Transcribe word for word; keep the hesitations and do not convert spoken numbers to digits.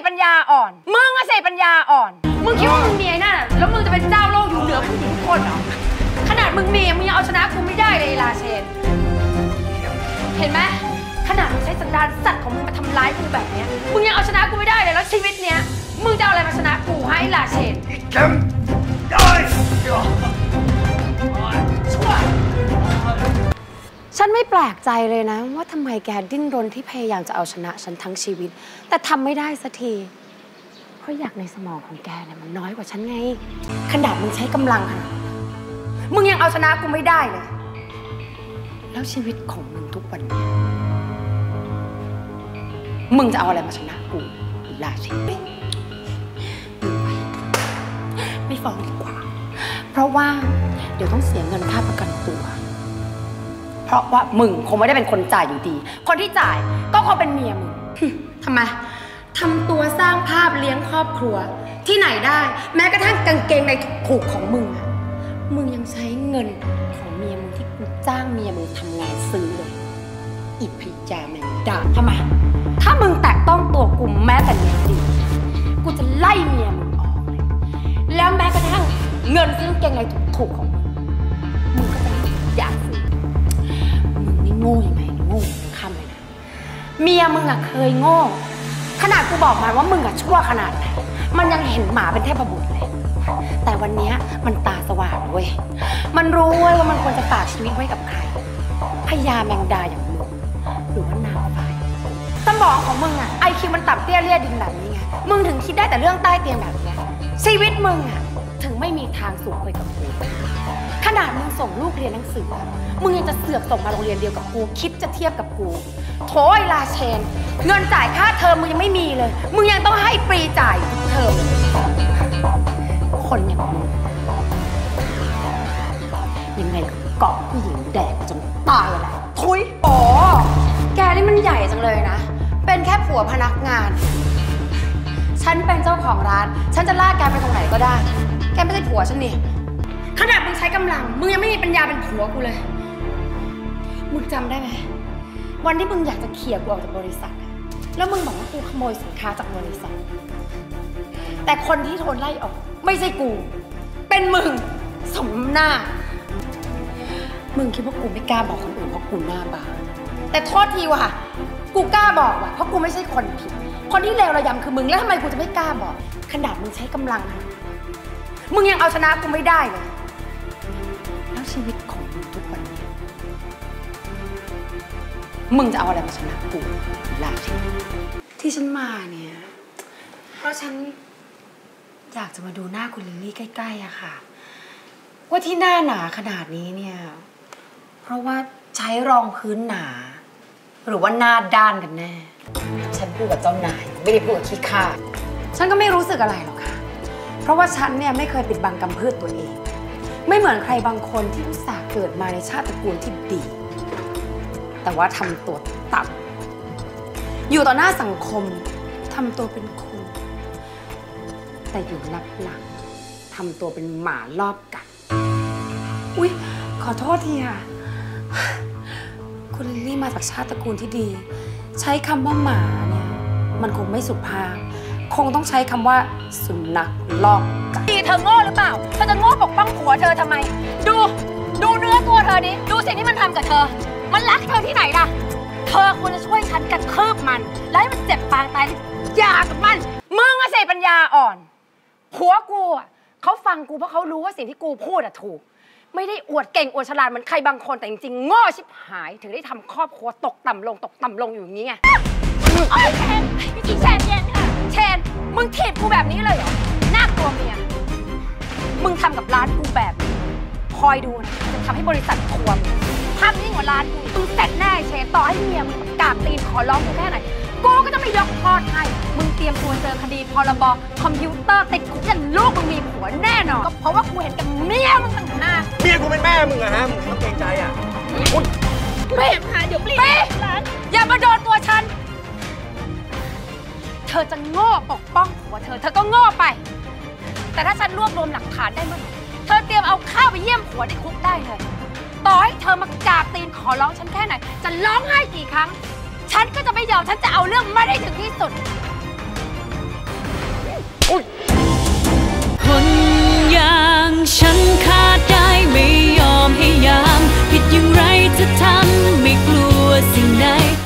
สิปัญญาอ่อนมึงอะสิปัญญาอ่อนมึงคิดว่ามึงมีไอ้นั่นแล้วมึงจะเป็นเจ้าโลกอยู่เหนือผู้หญิงทุกคนเหรอขนาดมึงมีมึงยังเอาชนะกูไม่ได้เลยลาเชนเห็นไหมขนาดมึงใช้สันดานสัตว์ของมึงมาทำร้ายกูแบบนี้มึงยังเอาชนะกูไม่ได้เลยแล้วชีวิตเนี้ยมึงจะเอาอะไรมาชนะกูให้ลาเชนฉันไม่แปลกใจเลยนะว่าทำไมแกดิ้นรนที่พยายามจะเอาชนะฉันทั้งชีวิตแต่ทำไม่ได้สักทีเพราะอยากในสมองของแกเนี่ยมันน้อยกว่าฉันไงขนาดมึงใช้กำลังค่ะมึงยังเอาชนะกูไม่ได้เลยแล้วชีวิตของมึงทุกวันนี้มึงจะเอาอะไรมาชนะกูลาชิเป้ไม่ฟ้องดีกว่าเพราะว่าเดี๋ยวต้องเสียเงินค่าประกันตัวเพราะว่ามึงคงไม่ได้เป็นคนจ่ายอยู่ดีคนที่จ่ายก็คงเป็นเมียมึงทำไมทำตัวสร้างภาพเลี้ยงครอบครัวที่ไหนได้แม้กระทั่งกางเกงในถูกของมึงอะมึงยังใช้เงินของเมียมึงที่กูจ้างเมียมึงทำงานซื้อเลยอิจฉาแมงดาทำไมถ้ามึงแตะต้องตัวกูแม้แต่นิดเดียวกูจะไล่เมียมึงออกเลยแล้วแม้กระทั่งเงินซื้อกางเกงในถูกของมึงมึงก็จะอยากซื้อมึงนี่โง่ยังไงโง่ข้ามเลยนะเมียมึงอะเคยโง่ขนาดกูบอกมันว่ามึงอะชั่วขนาดไหนมันยังเห็นหมาเป็นเทพบุตรเลยแต่วันนี้มันตาสว่างเว้ยมันรู้เว้ยว่ามันควรจะฝากชีวิตไว้กับใครพญาแมงดาอย่างมึงหรือว่านางฟ้าสมองของมึงอะไอคิวมันต่ำเตี้ยเลี่ยดินแบบนี้ไงมึงถึงคิดได้แต่เรื่องใต้เตียงแบบนี้ชีวิตมึงอะถึงไม่มีทางสูงไปกับกูขนาดมึงส่งลูกเรียนหนังสือมึงยังจะเสือกส่งมาโรงเรียนเดียวกับกูคิดจะเทียบกับกูโถยลาเชนเงินจ่ายค่าเทอมมึงยังไม่มีเลยมึงยังต้องให้ฟรีจ่ายเทอมคนอย่างมึงยังไงก็เกาะผู้หญิงแดกจนตายแหละทุยโอ้แกนี่มันใหญ่จังเลยนะเป็นแค่ผัวพนักงานฉันเป็นเจ้าของร้านฉันจะลากแกไปตรงไหนก็ได้แกไม่ใช่ผัวฉันนี่ขนาดมึงใช้กำลังมึงยังไม่มีปัญญาเป็นผัวกูเลยมึงจำได้ไหมวันที่มึงอยากจะเขี่ยกูออกจากบริษัทแล้วมึงบอกว่ากูขโมยสินค้าจากบริษัทแต่คนที่โดนไล่ออกไม่ใช่กูเป็นมึงสมหน้ามึงคิดว่ากูไม่กล้าบอกคนอื่นเพราะกูหน้าบางแต่โทษทีว่ะกูกล้าบอกว่ะเพราะกูไม่ใช่คนผิดคนที่เลวระยำคือมึงแล้วทำไมกูจะไม่กล้าบอกขนาดมึงใช้กำลังมึงยังเอาชนะกูไม่ได้เลยแล้วชีวิตของมึงทุกวันนี้มึงจะเอาอะไรมาชนะกูล่ะที่ฉันมาเนี่ยเพราะฉันอยากจะมาดูหน้าคุณลิลลี่ใกล้ๆอะค่ะว่าที่หน้าหนาขนาดนี้เนี่ยเพราะว่าใช้รองพื้นหนาหรือว่าหน้าด้านกันแน่ฉันพูดกับเจ้านายไม่ได้พูดกับขี้ข้าฉันก็ไม่รู้สึกอะไรหรอกค่ะเพราะว่าฉันเนี่ยไม่เคยปิดบังกำพืชตัวเองไม่เหมือนใครบางคนที่อุตส่าห์เกิดมาในชาติตระกูลที่ดีแต่ว่าทำตัวต่ำอยู่ต่อหน้าสังคมทำตัวเป็นครูแต่อยู่ลับหลังทำตัวเป็นหมารอบกัดอุ๊ยขอโทษทีค่ะคุณลิลลี่มาจากชาติตระกูลที่ดีใช้คำว่าหมาเนี่ยมันคงไม่สุภาพคงต้องใช้คำว่าสุนัขลอกกัดดีเธอโง่หรือเปล่าเธอจะโง่ปกป้องผัวเธอทำไมดูดูเนื้อตัวเธอนี้ดูสิ่งที่มันทำกับเธอมันรักเธอที่ไหนล่ะเธอควรจะช่วยฉันกระทืบมันแล้วให้มันเจ็บปางตายอยากกับมันมึงอะเสพปัญญาอ่อนผัวกูเขาฟังกูเพราะเขารู้ว่าสิ่งที่กูพูดอะถูกไม่ได้อวดเก่งอวดฉลาดเหมือนใครบางคนแต่จริงๆโง่ชิบหายถึงได้ทำครอบครัวตกต่ำลงตกต่ำลงอยู่อย่างนี้ไงไอ้แชนอีแชนเย็นค่ะแชนมึงถีบกูแบบนี้เลยเหรอน่ากลัวเมียมึงทำกับร้านกูแบบคอยดูนะจะทำให้บริษัททัวร์ภาพนี้ของร้านกูมึงเสร็จแน่แชนต่อให้เมียมึงกราบตีนขอร้องกูแค่ไหนกูก็จะไม่ยกโทษให้มึงเตรียมตัวเจอคดีพรบคอมพิวเตอร์ติดคุกยันลูกมึงมีผัวแน่นอนก็เพราะว่ากูเห็นกับเมียมึงตั้งหน้าเมียกูเป็นแม่มึงอะฮะมึงต้องเกรงใจอะแม่ค่ะเดี๋ยวเปลี่ยนอย่ามาโดนตัวฉันเธอจะโง่ปกป้องผัวเธอเธอก็โง่ไปแต่ถ้าฉันรวบรวมหลักฐานได้เมื่อไหร่เธอเตรียมเอาข้าวไปเยี่ยมผัวในคุกได้เลยต่อให้เธอมากราบตีนขอร้องฉันแค่ไหนจะร้องไห้กี่ครั้งฉันก็จะไม่ยอมฉันจะเอาเรื่องไม่ได้ถึงที่สุด